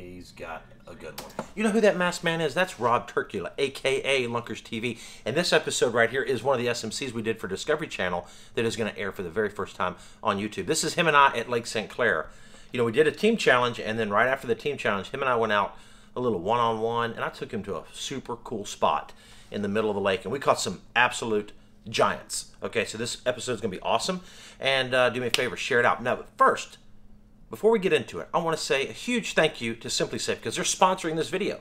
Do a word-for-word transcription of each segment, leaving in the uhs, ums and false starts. He's got a good one. You know who that masked man is? That's Rob Terkla, a k a. Lunkers T V. And this episode right here is one of the S M Cs we did for Discovery Channel that is going to air for the very first time on YouTube. This is him and I at Lake Saint Clair. You know, we did a team challenge, and then right after the team challenge, him and I went out a little one-on-one, and I took him to a super cool spot in the middle of the lake, and we caught some absolute giants. Okay, so this episode is going to be awesome, and uh, do me a favor, share it out. Now, but first, before we get into it, I want to say a huge thank you to SimpliSafe because they're sponsoring this video.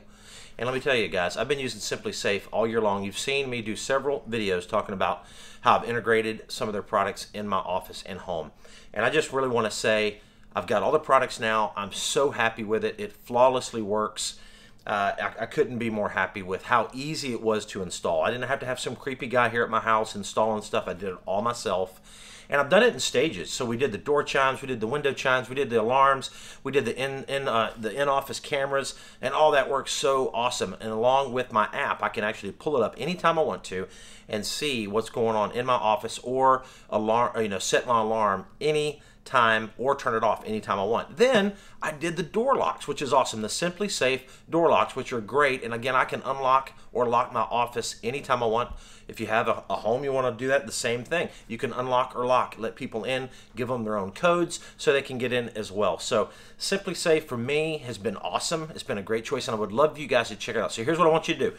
And let me tell you guys, I've been using SimpliSafe all year long. You've seen me do several videos talking about how I've integrated some of their products in my office and home. And I just really want to say I've got all the products now. I'm so happy with it. It flawlessly works. Uh, I, I couldn't be more happy with how easy it was to install. I didn't have to have some creepy guy here at my house installing stuff. I did it all myself. And I've done it in stages. So we did the door chimes, we did the window chimes, we did the alarms, we did the in, in uh, the in-office cameras, and all that works so awesome. And along with my app, I can actually pull it up anytime I want to and see what's going on in my office or alarm, or, you know, set my alarm any time or turn it off anytime I want. Then I did the door locks, which is awesome. The SimpliSafe door locks, which are great. And again, I can unlock or lock my office anytime I want. If you have a, a home you want to do that, the same thing. You can unlock or lock, let people in, give them their own codes so they can get in as well. So SimpliSafe for me has been awesome. It's been a great choice, and I would love you guys to check it out. So here's what I want you to do.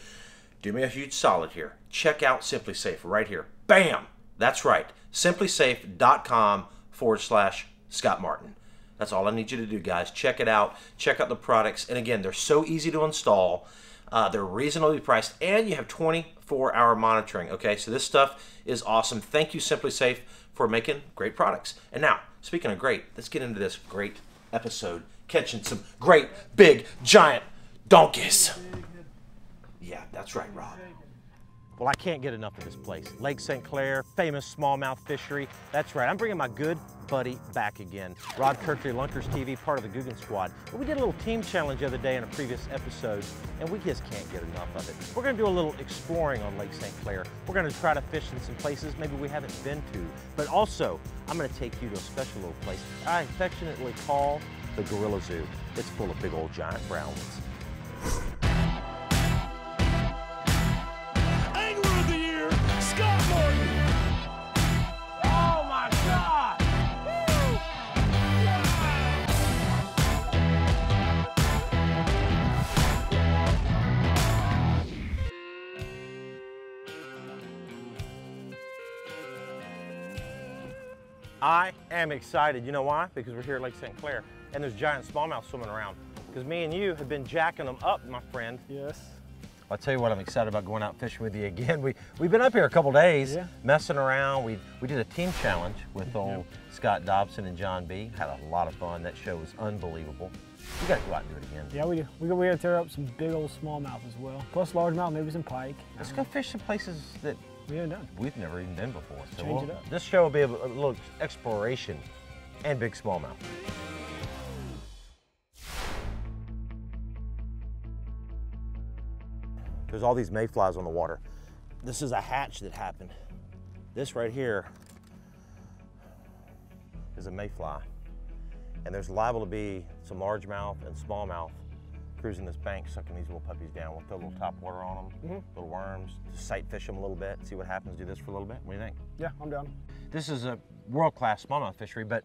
Do me a huge solid here. Check out SimpliSafe right here. Bam! That's right. SimpliSafe.com forward slash Scott Martin. That's all I need you to do, guys. Check it out. Check out the products. And again, they're so easy to install. Uh, they're reasonably priced, and you have twenty-four hour monitoring. Okay, so this stuff is awesome. Thank you, SimpliSafe, for making great products. And now, speaking of great, let's get into this great episode, catching some great, big, giant donkeys. Yeah, that's right, Rob. Well, I can't get enough of this place. Lake Saint Clair, famous smallmouth fishery. That's right, I'm bringing my good buddy back again. Rob Terkla, Lunkers T V, part of the Googan Squad. We did a little team challenge the other day in a previous episode, and we just can't get enough of it. We're gonna do a little exploring on Lake Saint Clair. We're gonna try to fish in some places maybe we haven't been to, but also, I'm gonna take you to a special little place I affectionately call the Gorilla Zoo. It's full of big old giant brown ones. I am excited. You know why? Because we're here at Lake Saint Clair, and there's giant smallmouth swimming around. Because me and you have been jacking them up, my friend. Yes. I'll tell you what, I'm excited about going out fishing with you again. We, we've been up here a couple days, yeah, messing around. We, we did a team challenge with old yep. Scott Dobson and John B. Had a lot of fun. That show was unbelievable. We got to go out and do it again. Yeah, we do. We got, we got to tear up some big old smallmouth as well. Plus largemouth, maybe some pike. Let's go fish some places that we haven't done. We've never even been before. So Change we'll, it up. This show will be a, a little exploration and big smallmouth. There's all these mayflies on the water. This is a hatch that happened. This right here is a mayfly. And there's liable to be some largemouth and smallmouth cruising this bank, sucking these little puppies down. We'll throw a little top water on them, mm-hmm. little worms, just sight fish them a little bit, see what happens, do this for a little bit. What do you think? Yeah, I'm down. This is a world-class smallmouth fishery, but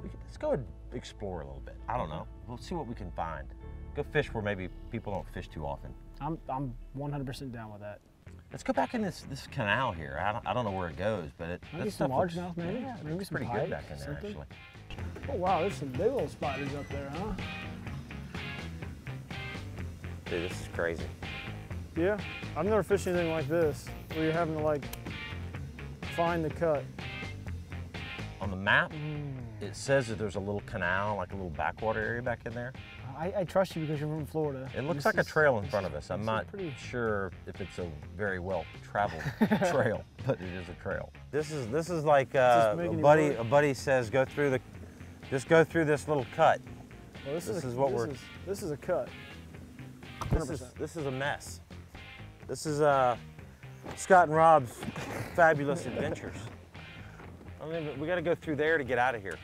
we can, let's go and explore a little bit. I don't know. We'll see what we can find. Go fish where maybe people don't fish too often. I'm I'm one hundred percent down with that. Let's go back in this this canal here. I don't, I don't know where it goes, but it, maybe some largemouth, maybe. Yeah, maybe it's pretty good back in there, actually. Oh wow, there's some big old spiders up there, huh? Dude, this is crazy. Yeah, I've never fished anything like this, where you're having to like find the cut. On the map, mm. it says that there's a little canal, like a little backwater area back in there. I, I trust you because you're from Florida. It looks this like is, a trail in front of us. I'm not pretty... sure if it's a very well-traveled trail, but it is a trail. This is this is like uh, a buddy. A buddy says, "Go through the, just go through this little cut." Well, this, this is, a, is what this we're. Is, this is a cut. This is this is a mess. This is uh, Scott and Rob's fabulous adventures. I mean, we got to go through there to get out of here.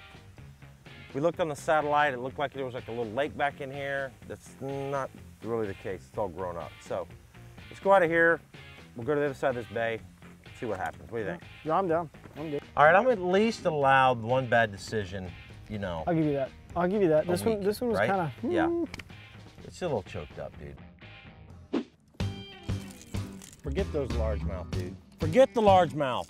We looked on the satellite, it looked like there was like a little lake back in here. That's not really the case, it's all grown up. So let's go out of here, we'll go to the other side of this bay, see what happens. What do you think? No, I'm down, I'm good. All right, I'm at least allowed one bad decision, you know. I'll give you that, I'll give you that. This week, one this one was right? kind of, hmm. Yeah, it's a little choked up, dude. Forget those largemouth, dude. Forget the largemouth.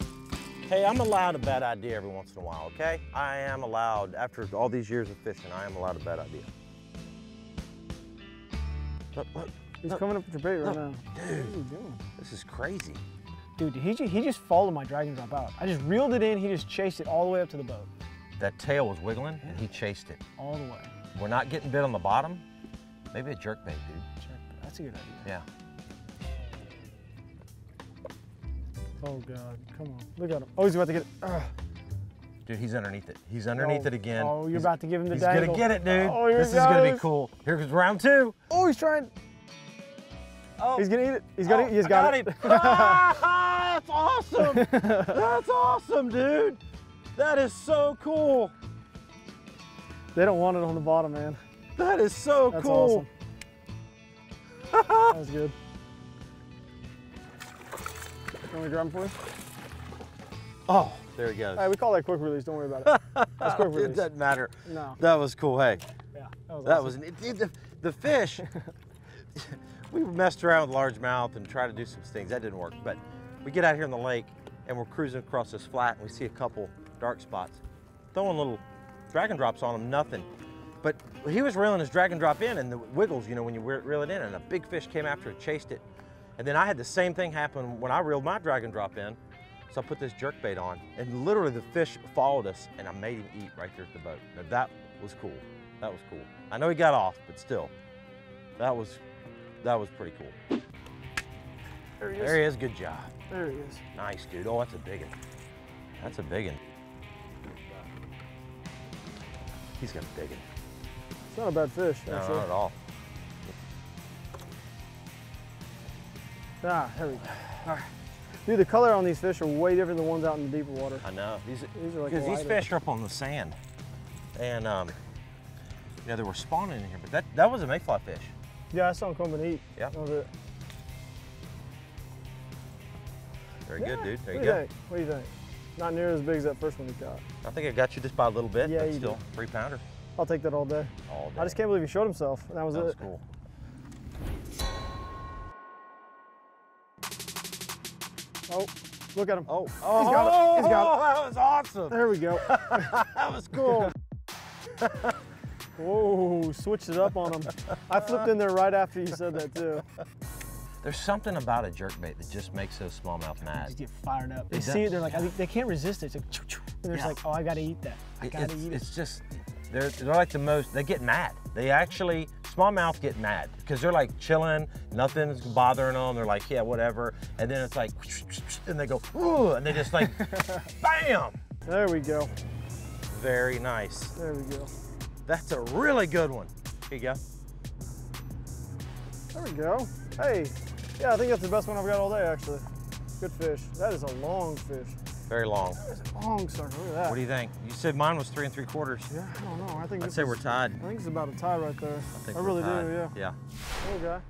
Hey, I'm allowed a bad idea every once in a while, okay? I am allowed, after all these years of fishing, I am allowed a bad idea. Look, look, He's look, coming up with your bait right look, now. Dude, what are you doing? This is crazy. Dude, he, he just followed my dragon drop out. I just reeled it in, he just chased it all the way up to the boat. That tail was wiggling, and he chased it. All the way. We're not getting bit on the bottom. Maybe a jerk bait, dude. Jerk bait, that's a good idea. Yeah. Oh God, come on, look at him. Oh, he's about to get it. Ugh. Dude, he's underneath it. He's underneath oh, it again. Oh, you're he's, about to give him the he's dangle. He's gonna get it, dude. Oh, this is gonna be cool. Here comes round two. Oh, he's trying. Oh. He's gonna eat it. He's gonna oh, eat, he's got, got it. Him. Ah, that's awesome. That's awesome, dude. That is so cool. They don't want it on the bottom, man. That is so that's cool. That's awesome. That was good. You want me to grab him for you? Oh, there he goes. All right, we call that quick release. Don't worry about it. That's quick release. It doesn't matter. No. That was cool. Hey. Yeah. That was. That awesome. was it, the, the fish. We messed around with largemouth and tried to do some things that didn't work. But we get out here in the lake and we're cruising across this flat and we see a couple dark spots. Throwing little drag and drops on them, nothing. But he was reeling his drag and drop in and the wiggles, you know, when you reel it in, and a big fish came after it, chased it. And then I had the same thing happen when I reeled my drag and drop in. So I put this jerkbait on and literally the fish followed us and I made him eat right there at the boat. Now that was cool. That was cool. I know he got off, but still, that was, that was pretty cool. There he is. There he is, good job. There he is. Nice, dude. Oh, that's a big one. That's a big one. He's got a big one. It's not a bad fish. No, actually. Not at all. Ah, there we go. All right. Dude, the color on these fish are way different than the ones out in the deeper water. I know. These, these are like lighter. These fish are up on the sand. And, um, you know, they were spawning in here, but that, that was a mayfly fish. Yeah, I saw them come and eat. Yeah. Very yeah. good, dude. There what you do go. Think? What do you think? Not near as big as that first one we got. I think I got you just by a little bit. Yeah, but you still did. Three pounder. I'll take that all day. All day. I just can't believe he showed himself. And that was that it. That was cool. Oh, look at him. Oh, oh, he's got oh, it. He's got oh it. That was awesome. There we go. That was cool. Whoa, switched it up on him. I flipped in there right after you said that, too. There's something about a jerkbait that just makes those smallmouth mad. They just get fired up. They it see does. It, they're like, I, they can't resist it. It's like, choo, choo. And they're yeah. just like, oh, I got to eat that. I got to eat it. It's just, they're, they're like the most, they get mad. They actually, smallmouth get mad because they're like chilling, nothing's bothering them. They're like, yeah, whatever. And then it's like, and they go, ooh, and they just like, bam. There we go. Very nice. There we go. That's a really good one. Here you go. There we go. Hey, yeah, I think that's the best one I've got all day, actually. Good fish. That is a long fish. Very long. That is a long sucker, look at that. What do you think? You said mine was three and three quarters. Yeah, I don't know. I think I'd say is, we're tied. I think it's about a tie right there. I think I we're really tied. do, yeah. Yeah. There you go.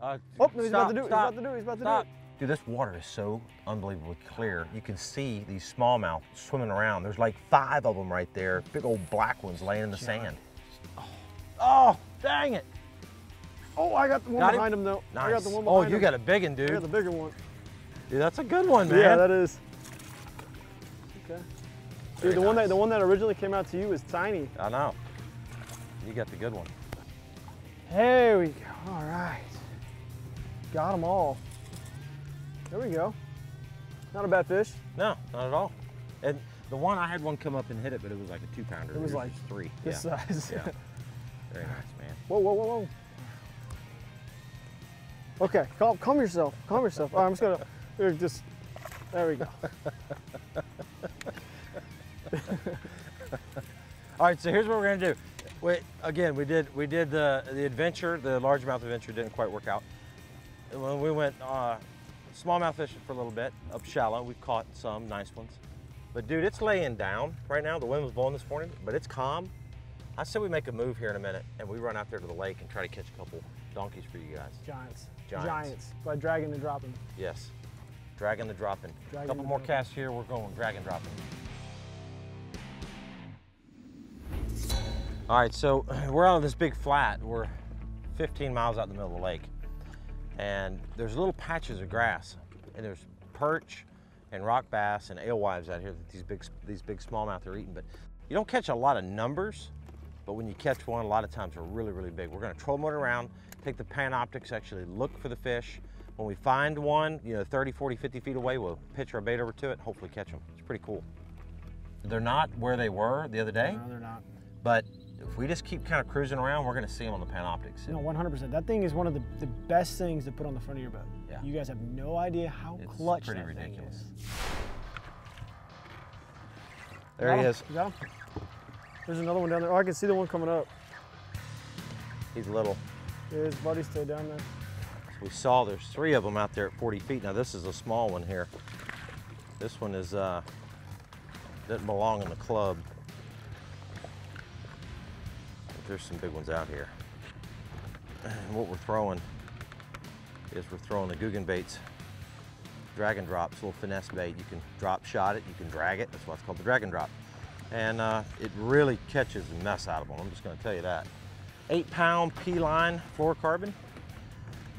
Uh, oh, no, he's stop, about to do it. Stop, he's about to do it. He's about to stop. do it. Dude, this water is so unbelievably clear. You can see these smallmouth swimming around. There's like five of them right there. Big old black ones laying in the yeah. sand. Oh. oh, dang it. Oh, I got the one got behind him, him though. Nice. I got the one behind Oh, you him. got a big one, dude. I got the bigger one. Dude, that's a good one, man. Yeah, that is. Okay. Dude, the nice. one that the one that originally came out to you is tiny. I know. You got the good one. There we go. All right. Got them all. There we go. Not a bad fish. No, not at all. And the one I had one come up and hit it, but it was like a two pounder. It was like three. This yeah. size. Yeah. Very nice, man. Whoa, whoa, whoa, whoa. Okay, calm, calm yourself. Calm yourself. All right, I'm just gonna here, just. There we go. All right, so here's what we're gonna do. We, again, we did we did the the adventure, the largemouth adventure didn't quite work out. When we went uh, smallmouth fishing for a little bit up shallow, we caught some nice ones. But dude, it's laying down right now. The wind was blowing this morning, but it's calm. I said we make a move here in a minute and we run out there to the lake and try to catch a couple donkeys for you guys. Giants. Giants. Giants. By dragging and dropping. Yes. Dragging the dropping. A couple more casts here, we're going dragging dropping. All right, so we're on this big flat. We're fifteen miles out in the middle of the lake. And there's little patches of grass. And there's perch and rock bass and alewives out here that these big, these big smallmouth are eating. But you don't catch a lot of numbers, but when you catch one, a lot of times they're really, really big. We're gonna troll motor around, take the Panoptix, actually look for the fish. When we find one, you know, thirty, forty, fifty feet away, we'll pitch our bait over to it and hopefully catch them. It's pretty cool. They're not where they were the other day. No, they're not. But if we just keep kind of cruising around, we're gonna see them on the Panoptix. No, one hundred percent. That thing is one of the, the best things to put on the front of your boat. Yeah. You guys have no idea how it's clutch that ridiculous. thing is. It's pretty ridiculous. There he is. You got him? There's another one down there. Oh, I can see the one coming up. He's little. Yeah, his buddy stayed down there. We saw there's three of them out there at forty feet. Now this is a small one here. This one is, uh, doesn't belong in the club. But there's some big ones out here. And what we're throwing is we're throwing the Googan Baits. Drag and drops, little finesse bait. You can drop shot it, you can drag it. That's why it's called the drag and drop. And uh, it really catches the mess out of them. I'm just gonna tell you that. Eight pound P-Line fluorocarbon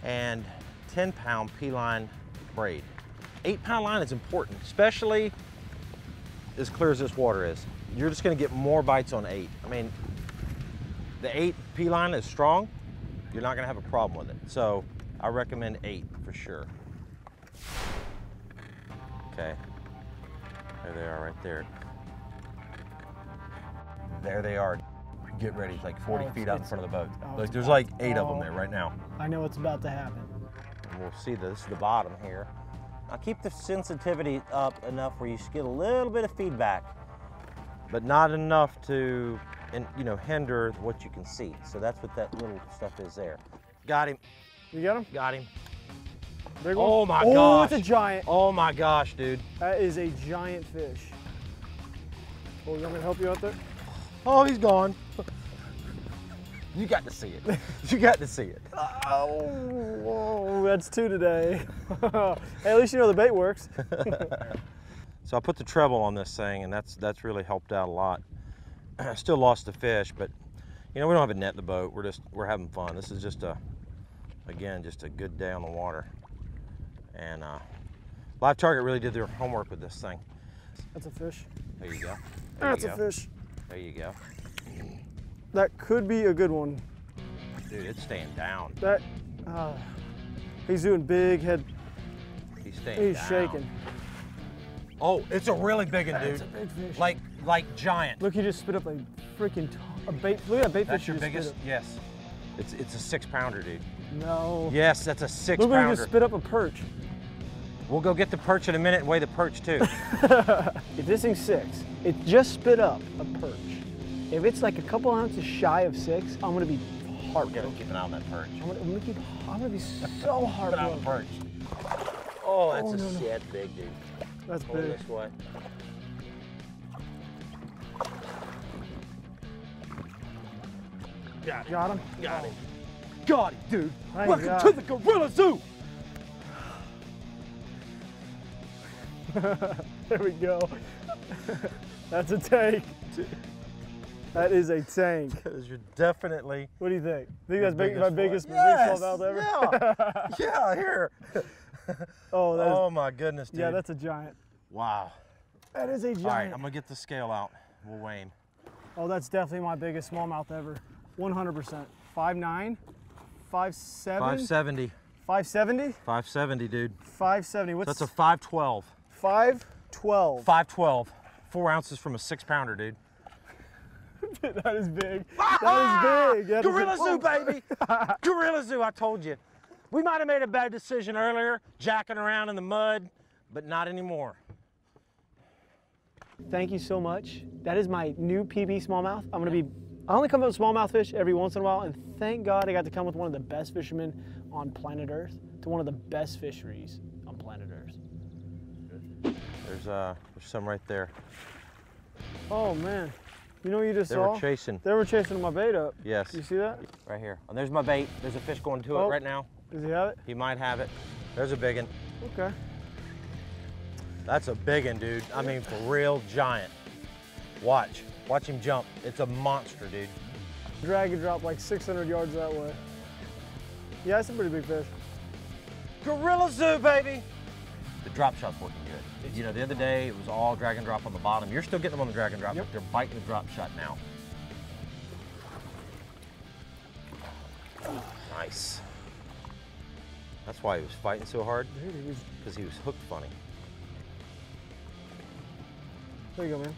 and ten pound P-Line braid. Eight pound line is important, especially as clear as this water is. You're just gonna get more bites on eight. I mean, the eight P-Line is strong. You're not gonna have a problem with it. So I recommend eight for sure. Okay, there they are right there. There they are. Get ready, it's like forty feet out in front of the boat. Look, there's like eight of them there right now. I know what's about to happen. And we'll see this, the bottom here. Now keep the sensitivity up enough where you get a little bit of feedback, but not enough to, and you know, hinder what you can see. So that's what that little stuff is there. Got him. You got him? Got him. Big one. Oh my oh, gosh. Oh, it's a giant. Oh my gosh, dude. That is a giant fish. Oh, you want me to help you out there? Oh, he's gone. You got to see it. You got to see it. Oh, whoa, that's two today. Hey, at least you know the bait works. So I put the treble on this thing, and that's that's really helped out a lot. I still lost the fish, but you know, we don't have a net in the boat. We're just we're having fun. This is just a, again, just a good day on the water. And uh, Live Target really did their homework with this thing. That's a fish. There you go. There That's you go. a fish. There you go. That could be a good one. Dude, it's staying down. That, uh, he's doing big head. He's staying he's down. He's shaking. Oh, it's a really big one, dude. That's a big fish. Like, like giant. Look, he just spit up a freaking, a bait, look at that bait That's fish. That's your biggest, yes. It's, it's a six pounder, dude. No. Yes, that's a six pounder. Look, we just spit up a perch. We'll go get the perch in a minute and weigh the perch too. If this thing's six, it just spit up a perch. If it's like a couple ounces shy of six, I'm gonna be heartbroken. Keep an eye on that perch. I'm gonna, I'm gonna, keep, I'm gonna be so heartbroken. Perch. Oh, that's oh, a no, no. sad big dude. That's Hold big. This way. Got him. Got him. Got him. Got him, dude. Thank Welcome God. to the Gorilla Zoo. There we go. That's a tank. That is a tank. You're definitely. What do you think? Think that's big, my biggest yes, result ever? Yeah. Yeah, here. Oh, that oh is, my goodness, dude. Yeah, that's a giant. Wow. That is a giant. All right, I'm gonna get the scale out. We'll weigh him. Oh, that's definitely my biggest smallmouth ever. one hundred percent. five nine, five seven, five seventy. five seventy? five seventy, dude. five seventy. What's so that's a five twelve. five twelve. five twelve. Four ounces from a six pounder, dude. Dude, that is big. That is big. That Gorilla is Zoo, baby. Gorilla Zoo, I told you. We might have made a bad decision earlier, jacking around in the mud, but not anymore. Thank you so much. That is my new P B smallmouth. I'm going to be I only come up with smallmouth fish every once in a while, and thank God I got to come with one of the best fishermen on planet Earth to one of the best fisheries on planet Earth. There's uh, there's some right there. Oh man. You know what you just they saw? They were chasing. They were chasing my bait up. Yes. You see that? Right here. And there's my bait. There's a fish going to oh. it right now. Does he have it? He might have it. There's a big one. Okay. That's a big one, dude. I mean, for real, giant. Watch. Watch him jump. It's a monster, dude. Drag and drop like six hundred yards that way. Yeah, that's a pretty big fish. Gorilla Zoo, baby! The drop shot's working good. You know, the other day, it was all drag and drop on the bottom. You're still getting them on the drag and drop, yep. but they're biting the drop shot now. Nice. That's why he was fighting so hard, because he was hooked funny. There you go, man.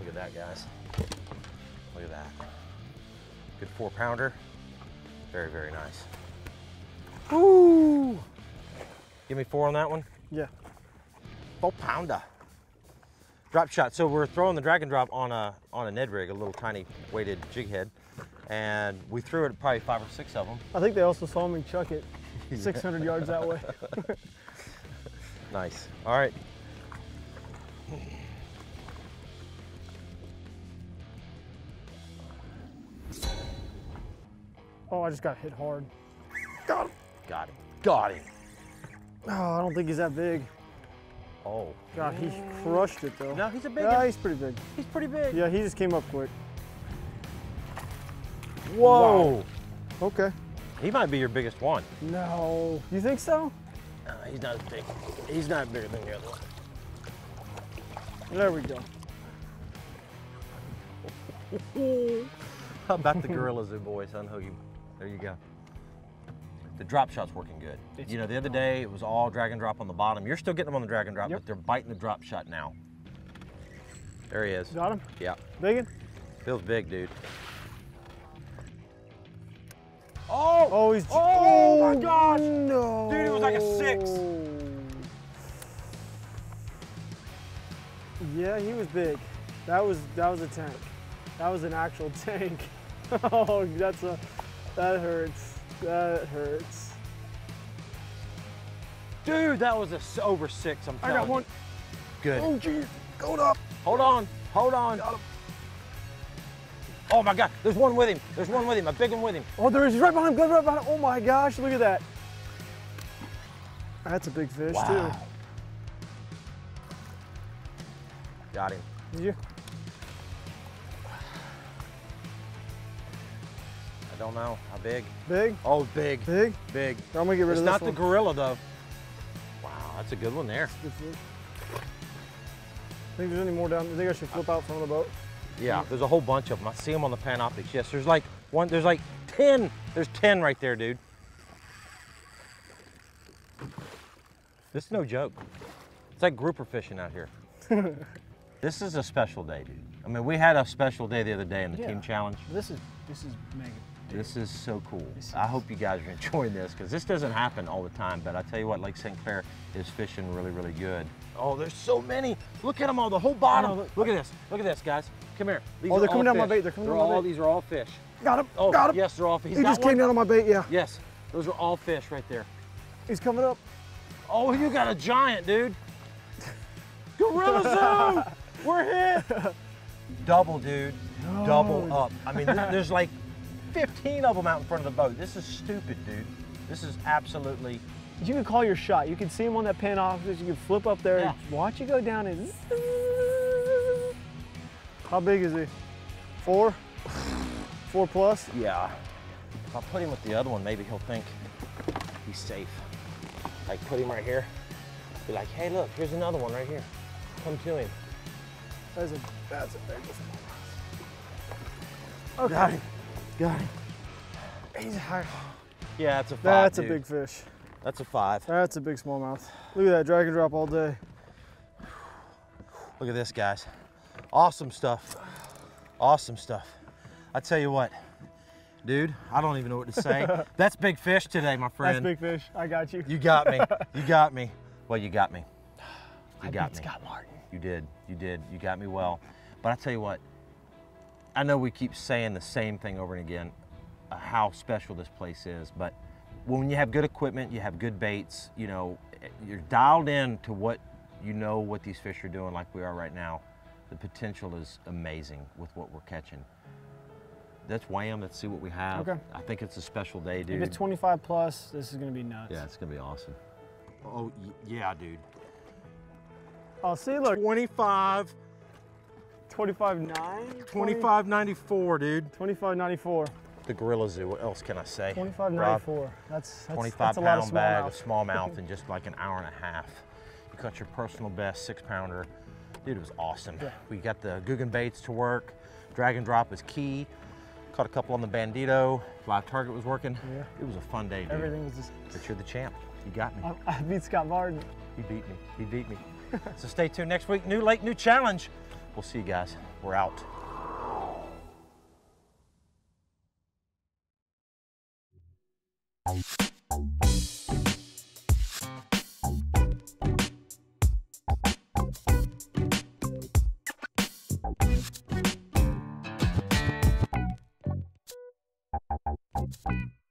Look at that, guys. Look at that. Good four pounder. Very, very nice. Woo! Give me four on that one? Yeah. Four pounder. Drop shot. So we're throwing the drag and drop on a on a Ned rig, a little tiny weighted jig head. And we threw it probably five or six of them. I think they also saw me chuck it six hundred yards that way. Nice. All right. Oh, I just got hit hard. Got him. Got him. Got him. Oh, I don't think he's that big. Oh. God, he crushed it, though. No, he's a big one. Yeah, he's pretty big. He's pretty big. Yeah, he just came up quick. Whoa. Wow. Okay. He might be your biggest one. No. You think so? No, he's not as big. He's not bigger than the other one. There we go. How about the Gorilla Zoo boys? Unhook him. There you go. The drop shot's working good. It's you know, the other day it was all drag and drop on the bottom. You're still getting them on the drag and drop, yep. but they're biting the drop shot now. There he is. Got him? Yeah. Big one? Feels big, dude. Oh! Oh, he's. Oh, oh my gosh! No. Dude, it was like a six. Yeah, he was big. That was that was a tank. That was an actual tank. Oh, that's a. That hurts. That hurts. Dude, that was a over six, I'm telling you. I got one. Good. Oh, geez. Hold up. Hold on. Hold on. Got him. Oh, my God. There's one with him. There's one with him. A big one with him. Oh, there is. Right behind him. Good, right behind him. Oh, my gosh. Look at that. That's a big fish, wow. too. Got him. Did you? I don't know. How big? Big? Oh, big. Big? Big. I'm gonna get rid it's of this It's not one. The gorilla, though. Wow, that's a good one there. Good think there's any more down. I think I should flip out from the boat. Yeah, there's a whole bunch of them. I see them on the Panoptix. Yes, there's like one, there's like ten. There's ten right there, dude. This is no joke. It's like grouper fishing out here. This is a special day, dude. I mean, we had a special day the other day in the yeah. team challenge. This is, this is mega. Dude. This is so cool. Is... I hope you guys are enjoying this, because this doesn't happen all the time, but I tell you what, Lake Saint Clair is fishing really, really good. Oh, there's so many. Look at them all, the whole bottom. Oh, look, look at this, look at this, guys. Come here. These oh, they're coming down fish. my bait, they're coming they're down all, my bait. These are all fish. Got him, oh, got him. Yes, they're all fish. He just came down on my bait, yeah. Yes, those are all fish right there. He's coming up. Oh, you got a giant, dude. Gorilla Zoo, we're hit. Double, dude, no. double up. I mean, there's like, fifteen of them out in front of the boat. This is stupid, dude. This is absolutely. You can call your shot. You can see them on that Panoptix. You can flip up there. Yeah. And watch it go down and. How big is he? Four? Four plus? Yeah. If I put him with the other one, maybe he'll think he's safe. Like put him right here. Be like, hey, look, here's another one right here. Come to him. That's a that's a big one. Okay. Got him. Got him. He's hard. Yeah, that's a five. That's dude. a big fish. That's a five. That's a big smallmouth. Look at that drag and drop all day. Look at this, guys. Awesome stuff. Awesome stuff. I tell you what, dude, I don't even know what to say. That's big fish today, my friend. That's big fish. I got you. You got me. You got me. Well, you got me. You I got beat me. Scott Martin. You did. You did. You got me well. But I tell you what. I know we keep saying the same thing over and again, uh, how special this place is, but when you have good equipment, you have good baits, you know, you're dialed in to what you know what these fish are doing like we are right now. The potential is amazing with what we're catching. Let's wham, let's see what we have. Okay. I think it's a special day, dude. If it's twenty-five plus, this is gonna be nuts. Yeah, it's gonna be awesome. Oh, yeah, dude. I'll see, look. twenty-five. twenty-five nine? twenty-five ninety-four, dude. twenty-five ninety-four. The Gorilla Zoo, what else can I say? twenty-five ninety-four, that's, that's, twenty-five that's a lot of bag of smallmouth in just like an hour and a half. You caught your personal best six pounder. Dude, it was awesome. Yeah. We got the Googan Baits to work. Drag and drop is key. Caught a couple on the Bandito. Live Target was working. Yeah. It was a fun day, dude. Everything was just... But you're the champ. You got me. I, I beat Scott Martin. He beat me. He beat me. So stay tuned next week. New lake, new challenge. We'll see you guys. We're out. Bye.